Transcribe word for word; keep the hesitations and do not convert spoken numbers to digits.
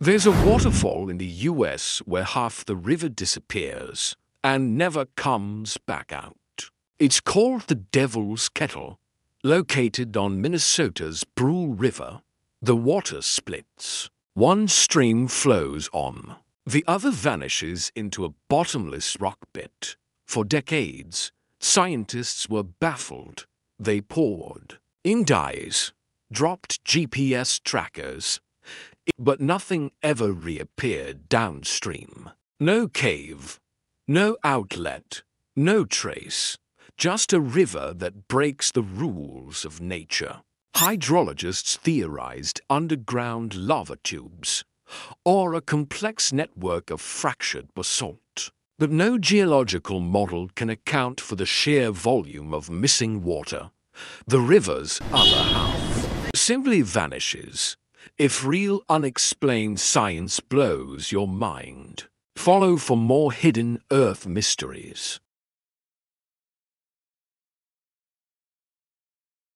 There's a waterfall in the U S where half the river disappears and never comes back out. It's called the Devil's Kettle. Located on Minnesota's Brule River, the water splits. One stream flows on. The other vanishes into a bottomless rock pit. For decades, scientists were baffled. They poured in dyes, dropped G P S trackers, but nothing ever reappeared downstream. No cave, no outlet, no trace. Just a river that breaks the rules of nature. Hydrologists theorized underground lava tubes or a complex network of fractured basalt. But no geological model can account for the sheer volume of missing water. The river's other half simply vanishes. If real unexplained science blows your mind, follow for more hidden Earth mysteries.